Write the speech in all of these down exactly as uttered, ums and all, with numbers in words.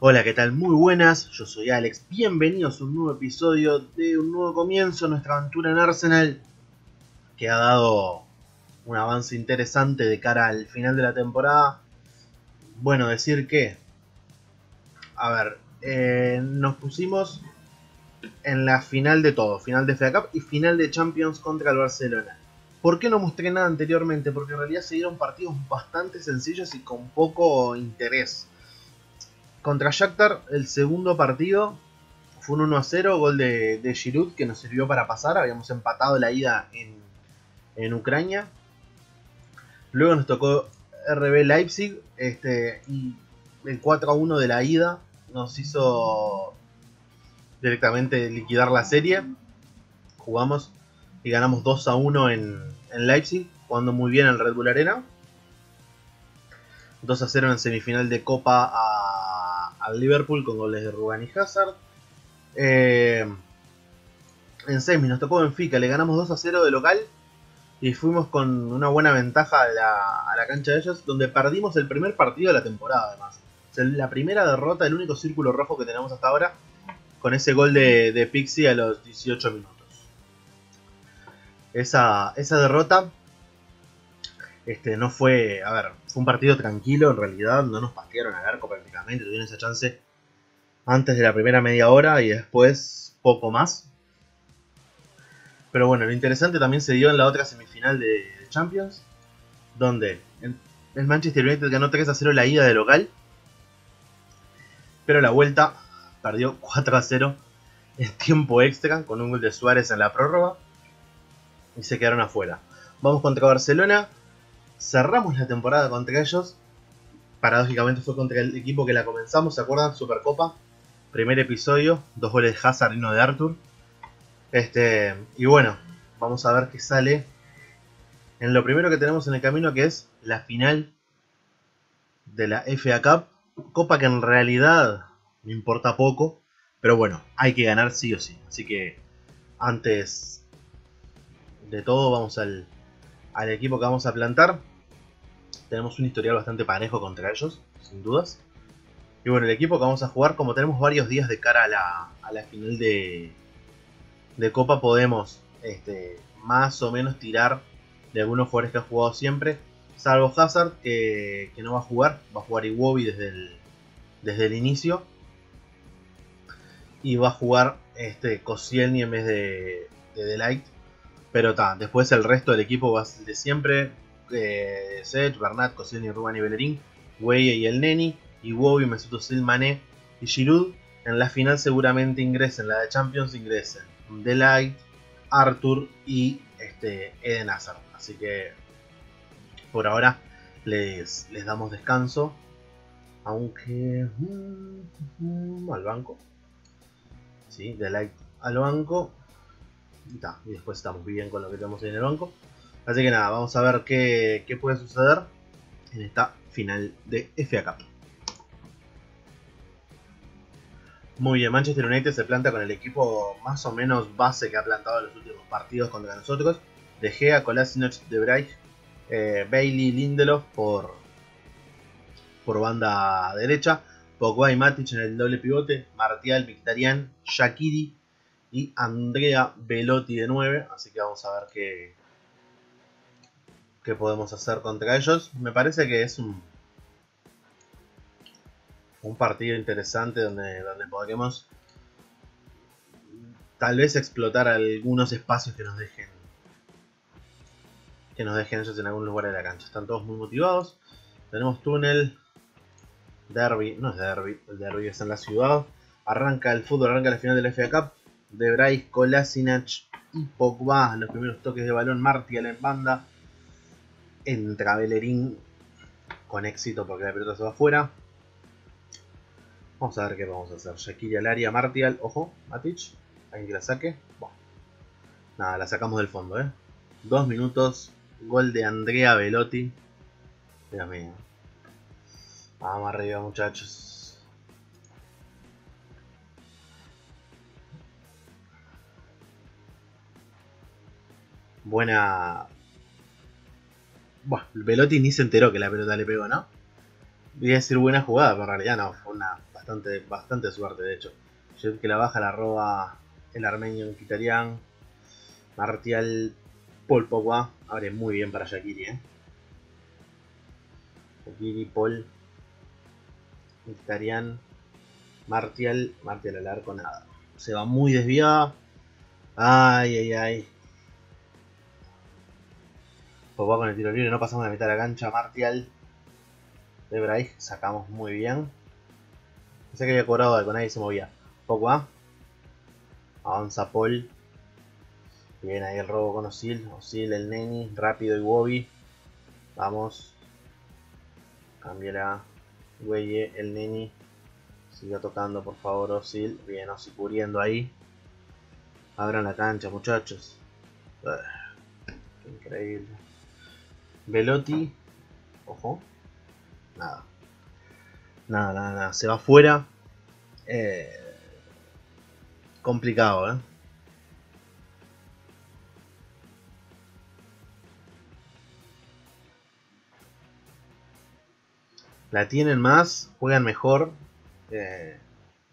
Hola, ¿qué tal? Muy buenas, yo soy Alex, bienvenidos a un nuevo episodio de un nuevo comienzo, nuestra aventura en Arsenal, que ha dado un avance interesante de cara al final de la temporada. Bueno, decir que, a ver, eh, nos pusimos en la final de todo, final de F A Cup y final de Champions contra el Barcelona. ¿Por qué no mostré nada anteriormente? Porque en realidad se dieron partidos bastante sencillos y con poco interés. Contra Shakhtar, el segundo partido fue un uno a cero, gol de, de Giroud, que nos sirvió para pasar. Habíamos empatado la ida en, en Ucrania. Luego nos tocó R B Leipzig, este, y el cuatro a uno de la ida nos hizo directamente liquidar la serie. Jugamos y ganamos dos a uno en, en Leipzig, jugando muy bien en el Red Bull Arena. dos a cero en semifinal de Copa a al Liverpool con goles de Rubén y Hazard. Eh, en semis nos tocó Benfica, le ganamos dos a cero de local y fuimos con una buena ventaja a la, a la cancha de ellos, donde perdimos el primer partido de la temporada además. O sea, la primera derrota, el único círculo rojo que tenemos hasta ahora, con ese gol de, de Pixi a los dieciocho minutos. Esa, esa derrota Este, no fue, a ver, fue un partido tranquilo en realidad, no nos patearon al arco prácticamente, tuvieron esa chance antes de la primera media hora y después poco más. Pero bueno, lo interesante también se dio en la otra semifinal de Champions, donde el Manchester United ganó tres a cero la ida de local, pero la vuelta perdió cuatro a cero en tiempo extra con un gol de Suárez en la prórroga y se quedaron afuera. Vamos contra Barcelona. Cerramos la temporada contra ellos. Paradójicamente fue contra el equipo que la comenzamos, ¿se acuerdan? Supercopa, primer episodio, dos goles de Hazard y uno de Arthur. Este, y bueno, vamos a ver qué sale en lo primero que tenemos en el camino, que es la final de la F A Cup. Copa que en realidad me importa poco, pero bueno, hay que ganar sí o sí. Así que antes de todo vamos al... al equipo que vamos a plantar. Tenemos un historial bastante parejo contra ellos, sin dudas. Y bueno, el equipo que vamos a jugar, como tenemos varios días de cara a la, a la final de, de Copa, podemos este, más o menos tirar de algunos jugadores que ha jugado siempre, salvo Hazard, que, que no va a jugar, va a jugar Iwobi desde el, desde el inicio, y va a jugar este, Koscielny en vez de, de Delight. Pero ta, después el resto del equipo va a ser de siempre. Eh, Zed, Bernat, Koscielny, Rubén y Bellerín, Gueye y el Neni, Iwobi, Mesut Özil, Mané y Giroud. En la final seguramente ingresen, la de Champions ingresen Delight, Arthur y este, Eden Hazard. Así que por ahora les, les damos descanso, aunque mm, al banco. Sí, Delight al banco. Y después estamos bien con lo que tenemos ahí en el banco. Así que nada, vamos a ver qué, qué puede suceder en esta final de F A Cup. Muy bien, Manchester United se planta con el equipo más o menos base que ha plantado en los últimos partidos contra nosotros. De Gea, Kolasinac, De Bruyne, eh, Bailey, Lindelof por, por banda derecha. Pogba y Matic en el doble pivote. Martial, Mkhitaryan, Shaqiri y Andrea Belotti de nueve, así que vamos a ver qué, qué podemos hacer contra ellos. Me parece que es un, un partido interesante donde, donde podremos tal vez explotar algunos espacios que nos dejen que nos dejen ellos en algún lugar de la cancha. Están todos muy motivados. Tenemos túnel, derbi, no es derbi, el derbi es en la ciudad. Arranca el fútbol, arranca la final de la F A Cup. De Bruyne, Kolasinac y Pogba en los primeros toques de balón. Martial en banda. Entra Bellerín con éxito porque la pelota se va afuera. Vamos a ver qué vamos a hacer. Shaqiri al área, Martial. Ojo, Matic. Alguien que la saque. Bueno, nada, la sacamos del fondo, ¿eh? Dos minutos. Gol de Andrea Belotti. Dios mío. Vamos arriba, muchachos. Buena. Bueno, Belotti ni se enteró que la pelota le pegó, ¿no? voy a decir buena jugada, pero en realidad no, fue una bastante, bastante suerte de hecho. Yo que la baja la roba el armenio Mkhitaryan. Martial, Paul Pogba, abre muy bien para Shaqiri, eh. Shaqiri, Paul, Mkhitaryan, Martial, Martial al arco, nada. Se va muy desviada. Ay, ay, ay. Pogba con el tiro libre, no pasamos de la mitad de la cancha. Martial, de Braig, sacamos muy bien. Pensé que había cobrado algo, nadie se movía. Pogba, avanza Paul. Bien, ahí el robo con Ozil. Ozil, el Neni, rápido y Iwobi. Vamos. Cambia la Güeye, el Neni. Siga tocando, por favor, Ozil. Bien, Ozil cubriendo ahí. Abran la cancha, muchachos. Qué increíble. Belotti. Ojo. Nada. Nada, nada, nada. Se va fuera. Eh... Complicado, ¿eh? La tienen más, juegan mejor, eh,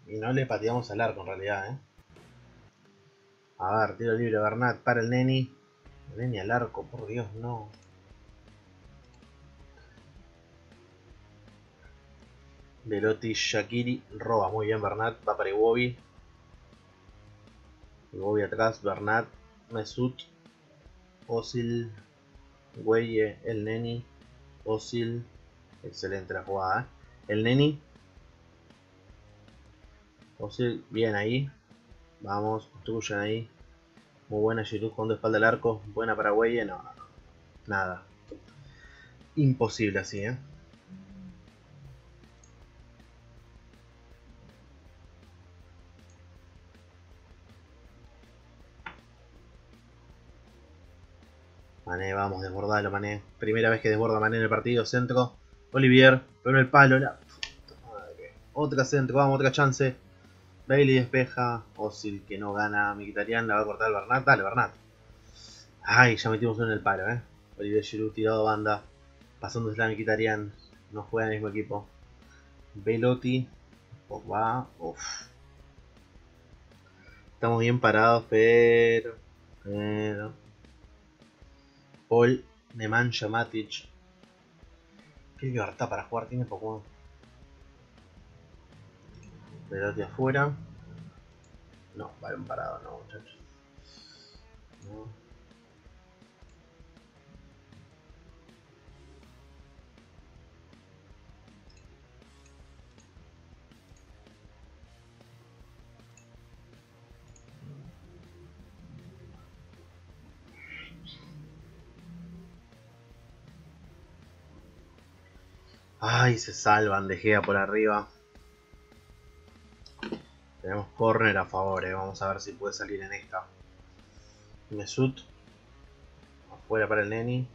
y no le pateamos al arco en realidad, eh. A ver, tiro libre Bernat para el Neni. El Neni al arco, por Dios, no. Belotti, Shaqiri, roba muy bien Bernat, va para Iwobi. Iwobi atrás, Bernat, Mesut, Ozil, Güeye, el Neni, Ozil. Excelente la jugada, ¿eh? El Neni. Ozil, bien ahí. Vamos, construyen ahí. Muy buena Giroud con de espalda al arco. Buena Paraguay. No, no, no. Nada. Imposible así, ¿eh? Mané, vamos, desbordalo, Mané. Primera vez que desborda Mané en el partido. Centro. Olivier, pero el palo, la puta madre. Otra centro, vamos, otra chance. Bailey despeja. Ozil que no gana. Mkhitaryan la va a cortar el Bernat. Dale, Bernat. Ay, ya metimos uno en el palo, eh. Olivier Giroud tirado banda. Pasando a Mkhitaryan. No juega en el mismo equipo. Belotti. Pogba. Uff. Estamos bien parados, pero. Pero. Paul. Nemanja Matic. Qué libertad para jugar tiene Pogba. Belotti afuera. No, balón parado, no, muchachos. No. Ay, se salvan, De Gea por arriba. Tenemos córner a favor, eh. Vamos a ver si puede salir en esta. Mesut. Afuera para el Neni.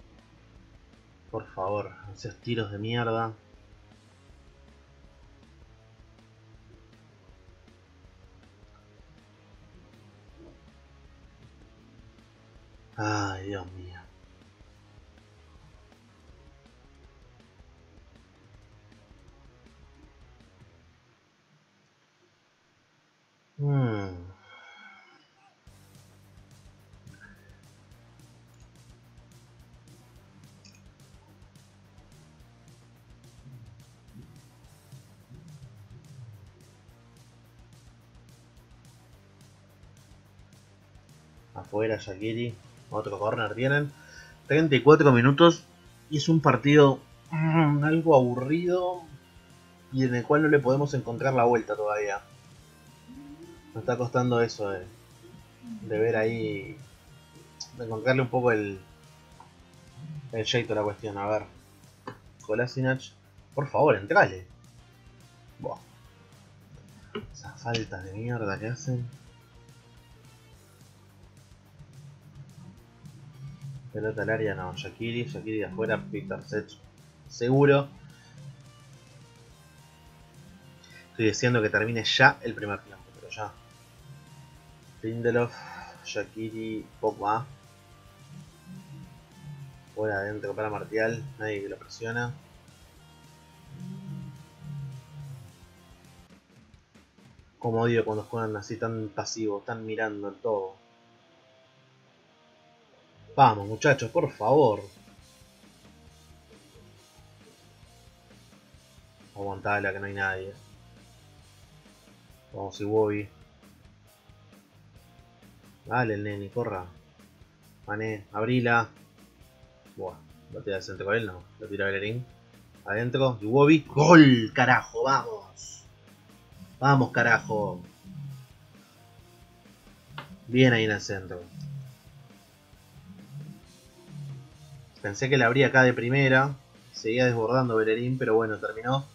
Por favor, esos tiros de mierda. Ay, Dios mío. Hmm. Afuera Shaqiri. Otro corner tienen. treinta y cuatro minutos. Y es un partido mmm, algo aburrido. Y en el cual no le podemos encontrar la vuelta todavía. Nos está costando eso de, de ver ahí, de encontrarle un poco el el jeito a la cuestión. A ver, Kolasinac, por favor, entrale. Buah. Esas faltas de mierda que hacen. Pelota al área, no, Shaqiri, Shaqiri de afuera, Peter Sech, seguro. Estoy diciendo que termine ya el primer tiempo, pero ya. Lindelof, Shaqiri, Pogba. Fuera adentro para Martial, nadie que lo presiona. Como odio cuando juegan así tan pasivos, están mirando en todo. Vamos muchachos, por favor. Aguantala que no hay nadie. Vamos Iwobi. Dale el Neni, corra. Mané, abrila. Buah, la tira decente con él, no. La tira Bellerín. Adentro, Iwobi. ¡Gol! ¡Carajo! ¡Vamos! ¡Vamos, carajo! Bien ahí en el centro. Pensé que la abría acá de primera. Seguía desbordando Bellerín, pero bueno, terminó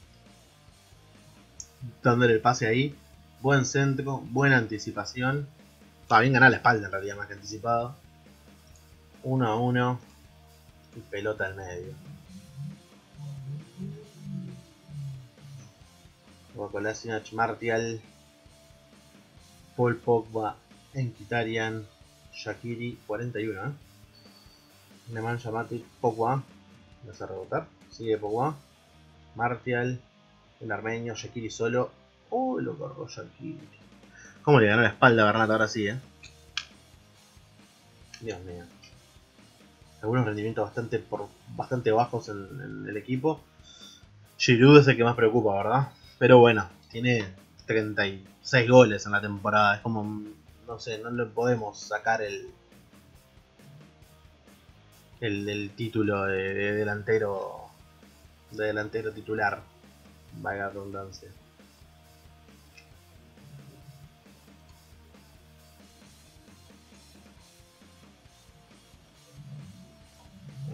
dándole el pase ahí. Buen centro, buena anticipación. Va bien ganar la espalda en realidad, más que anticipado. Uno a uno. Y pelota al medio. Kolasinac, Martial. Paul Pogba, Mkhitaryan, Shaqiri, cuarenta y uno, ¿eh? Le mancha Matic, Pogba. No se rebotar. Sigue Pogba. Martial. El armenio. Shaqiri solo. Oh, lo corrió Shaqiri. ¿Cómo le ganó la espalda a Bernat ahora sí, eh? Dios mío. Algunos rendimientos bastante, por, bastante bajos en, en el equipo. Giroud es el que más preocupa, ¿verdad? Pero bueno, tiene treinta y seis goles en la temporada. Es como, no sé, no le podemos sacar el... El, el título de, de delantero de delantero titular, vaya redundancia.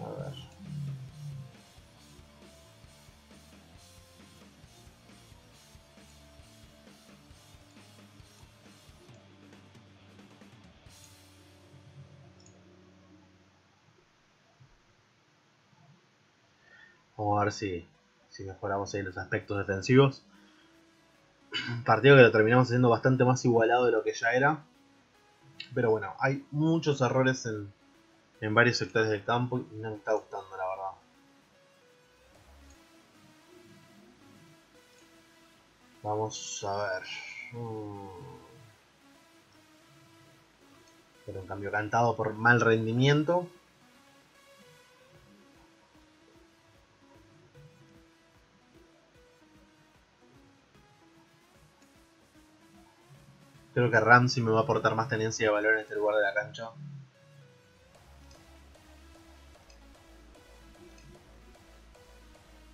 A ver. Vamos a ver si, si mejoramos ahí los aspectos defensivos. Partido que lo terminamos siendo bastante más igualado de lo que ya era. Pero bueno, hay muchos errores en, en varios sectores del campo y no me está gustando la verdad. Vamos a ver. Pero un cambio cantado por mal rendimiento. Creo que Ramsey me va a aportar más tenencia de valor en este lugar de la cancha.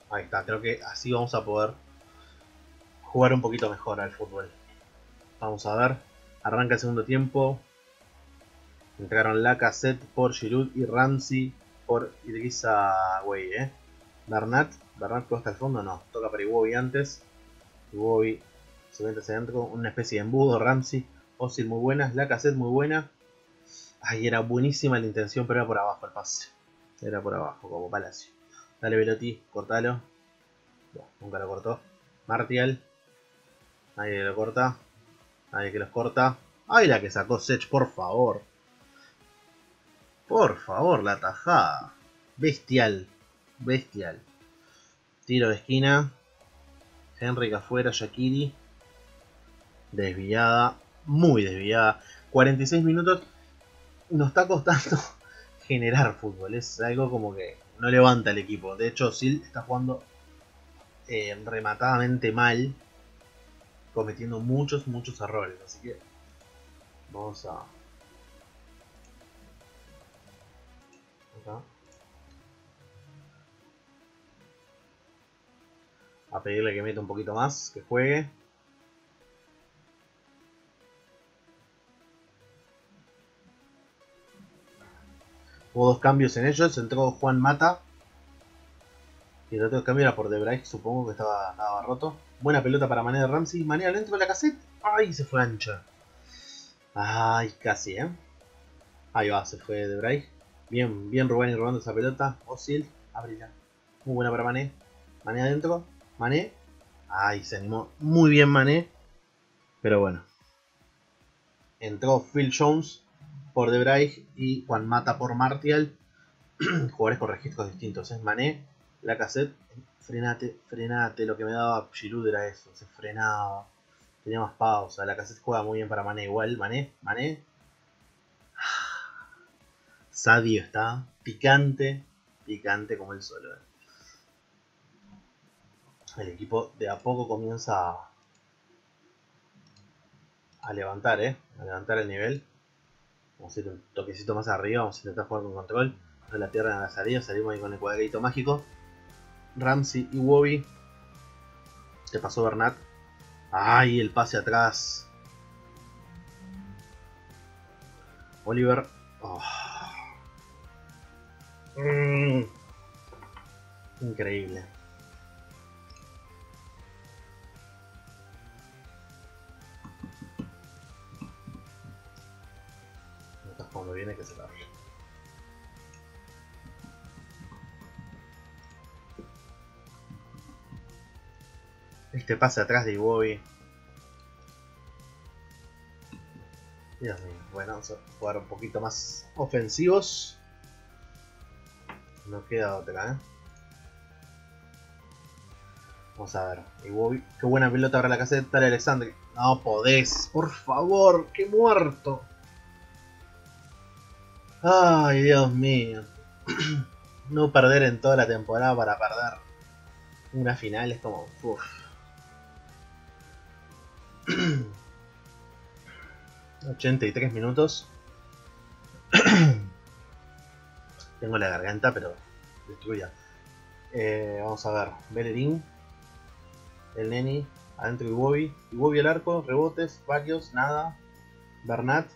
Ahí está, creo que así vamos a poder jugar un poquito mejor al fútbol. Vamos a ver, arranca el segundo tiempo. Entraron Lacazette por Giroud y Ramsey por Idrissa Gueye, eh. Bernat, Bernat quedó hasta el fondo, no, toca para Iwobi antes. Iwobi. Se mete hacia adentro con una especie de embudo. Ramsey, Ozil muy buenas, Lacazette muy buena. Ay, era buenísima la intención, pero era por abajo el pase. Era por abajo, como Palacio. Dale Belotti, cortalo. Bueno, nunca lo cortó. Martial. Nadie lo corta. Nadie que los corta. Ay, la que sacó Sech, por favor. Por favor, la tajada. Bestial. Bestial. Tiro de esquina. Henry afuera, Shaqiri. Desviada, muy desviada. cuarenta y seis minutos. Nos está costando generar fútbol. Es algo como que no levanta el equipo. De hecho, Ozil está jugando eh, rematadamente mal. Cometiendo muchos, muchos errores. Así que vamos a... Acá. A pedirle que meta un poquito más, que juegue. Hubo dos cambios en ellos, entró Juan Mata. Y el otro cambio era por De Gea, supongo que estaba, estaba roto. Buena pelota para Mané de Ramsey. Mané adentro de Lacazette. ¡Ay! Se fue ancha. ¡Ay! Casi, ¿eh? Ahí va, se fue De Gea. Bien, bien Rubén robando esa pelota. Ozil, abrila. Muy buena para Mané. Mané adentro, Mané, ay, se animó muy bien Mané, pero bueno, entró Phil Jones por De Vrij y Juan Mata por Martial, jugadores con registros distintos, es ¿eh? Mané, Lacazette, frenate, frenate, lo que me daba Giroud era eso, se frenaba, Tenía más pausa. Lacazette juega muy bien para Mané. Igual, Mané, Mané. Sadio está. Picante. Picante como el solo. El equipo de a poco comienza a, a levantar, ¿eh? A levantar el nivel. Vamos a ir un toquecito más arriba. Vamos a intentar jugar con control. No la pierdan a la salida. Salimos ahí con el cuadradito mágico. Ramsey, Iwobi. Te pasó Bernat. ¡Ay! El pase atrás. Oliver. Oh. Mm. Increíble. Cuando viene que se la abre. Este pase atrás de Iwobi. Dios mío. Bueno, vamos a jugar un poquito más ofensivos. No queda otra, ¿eh? Vamos a ver. Iwobi. Qué buena pelota ahora Lacazette. Dale, Alexandre. No podés. Por favor. Qué muerto. Ay, Dios mío. No perder en toda la temporada para perder una final es como... Uf. ochenta y tres minutos. Tengo la garganta, pero destruida. Eh, vamos a ver. Bellerín. El Neni. Adentro Iwobi. Iwobi al arco. Rebotes. Varios. Nada. Bernat.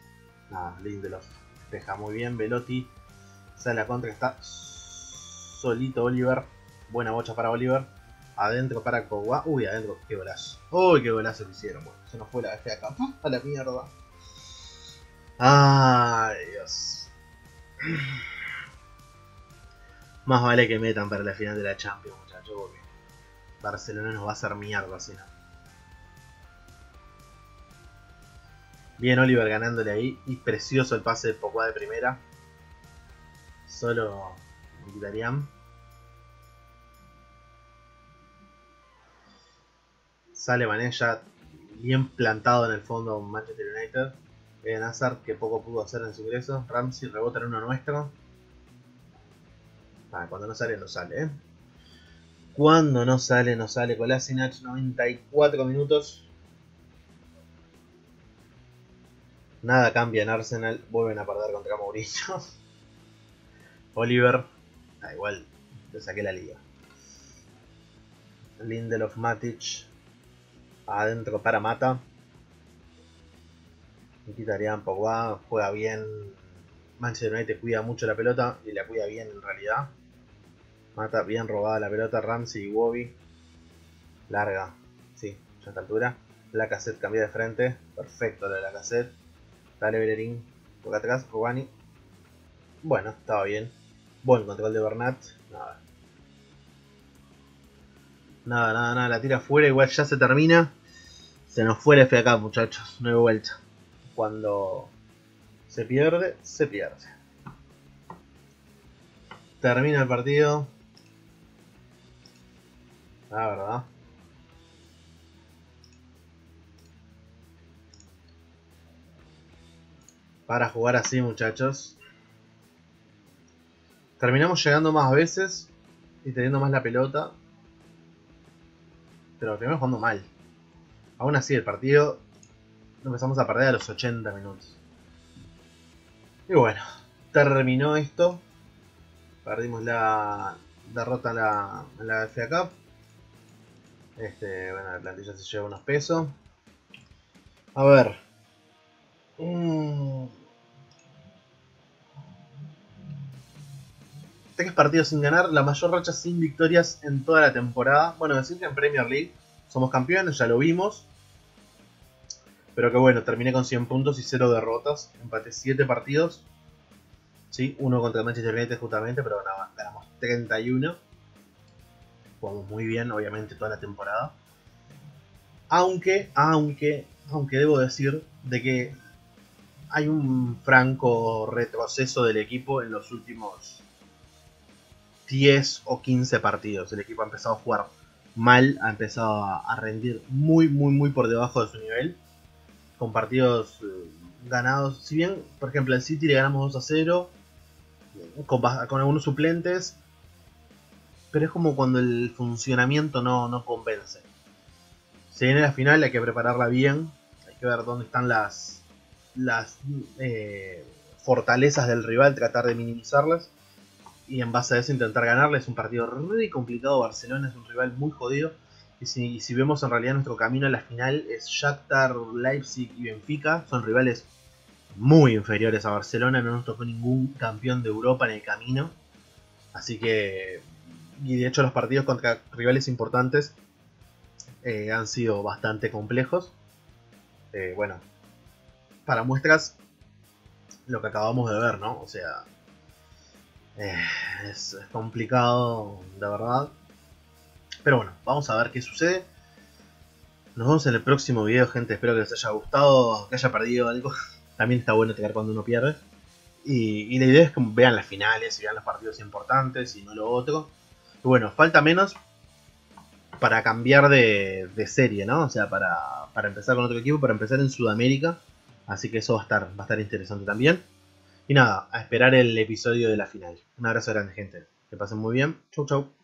Nada. Lindelof. Deja muy bien, Belotti sale a contra, está solito Oliver, buena bocha para Oliver, adentro para Pogba, uy adentro, qué golazo, uy qué golazo lo hicieron, bueno, se nos fue la F A Cup, a la mierda, ay Dios, más vale que metan para la final de la Champions muchachos, porque Barcelona nos va a hacer mierda si no. Bien Oliver ganándole ahí, y precioso el pase de Pogba de primera. Solo Mkhitaryan. Sale Mané ya bien plantado en el fondo Manchester United. En Hazard que poco pudo hacer en su ingreso. Ramsey rebota en uno nuestro. Ah, cuando no sale, no sale, ¿eh? Cuando no sale, no sale. Kolasinac, noventa y cuatro minutos. Nada cambia en Arsenal, vuelven a perder contra Mourinho. Oliver, da igual, le saqué la liga. Lindelof, Matic, adentro para Mata. Mkhitaryan, Pogba, juega bien. Manchester United cuida mucho la pelota y la cuida bien en realidad. Mata, bien robada la pelota, Ramsey y Iwobi. Larga, sí, ya a esta altura. Lacazette cambia de frente, perfecto lo de Lacazette. Dale Bellerín, toca atrás, Rubani. Bueno, estaba bien. Buen control de Bernat. Nada. Nada, nada, nada. La tira afuera, igual ya se termina. Se nos fue el F A Cup, muchachos. No hay vuelta. Cuando se pierde, se pierde. Termina el partido. La verdad. Para jugar así muchachos. Terminamos llegando más veces. Y teniendo más la pelota. Pero primero jugando mal. Aún así el partido. Lo empezamos a perder a los ochenta minutos. Y bueno. Terminó esto. Perdimos la derrota en la, la F A Cup. Este, bueno, la plantilla se lleva unos pesos. A ver. Mm. Tres partidos sin ganar, la mayor racha sin victorias en toda la temporada. Bueno, decir que en Premier League somos campeones, ya lo vimos. Pero que bueno, terminé con cien puntos y cero derrotas. Empaté siete partidos. Sí, uno contra Manchester United justamente, pero nada, ganamos treinta y uno. Jugamos muy bien, obviamente, toda la temporada. Aunque, aunque, aunque debo decir de que hay un franco retroceso del equipo en los últimos diez o quince partidos. El equipo ha empezado a jugar mal, ha empezado a, a rendir muy, muy, muy por debajo de su nivel. Con partidos eh, ganados, si bien, por ejemplo, al City le ganamos dos a cero, con, con algunos suplentes, pero es como cuando el funcionamiento no, no convence. Se viene la final, hay que prepararla bien, hay que ver dónde están las, las eh, fortalezas del rival, tratar de minimizarlas. Y en base a eso intentar ganarle. Es un partido muy complicado. Barcelona es un rival muy jodido. Y si, si vemos en realidad nuestro camino a la final es Shakhtar, Leipzig y Benfica. Son rivales muy inferiores a Barcelona. No nos tocó ningún campeón de Europa en el camino. Así que... Y de hecho los partidos contra rivales importantes eh, han sido bastante complejos. Eh, bueno. Para muestras lo que acabamos de ver, ¿no? O sea... Eh, es, es complicado, de verdad. Pero bueno, vamos a ver qué sucede. Nos vemos en el próximo video, gente. Espero que les haya gustado, que haya perdido algo. También está bueno tirar cuando uno pierde. Y, y la idea es que vean las finales y vean los partidos importantes y no lo otro. Y bueno, falta menos para cambiar de, de serie, ¿no? O sea, para, para empezar con otro equipo, para empezar en Sudamérica. Así que eso va a estar, va a estar interesante también. Y nada, a esperar el episodio de la final. Un abrazo grande, gente. Que pasen muy bien. Chau, chau.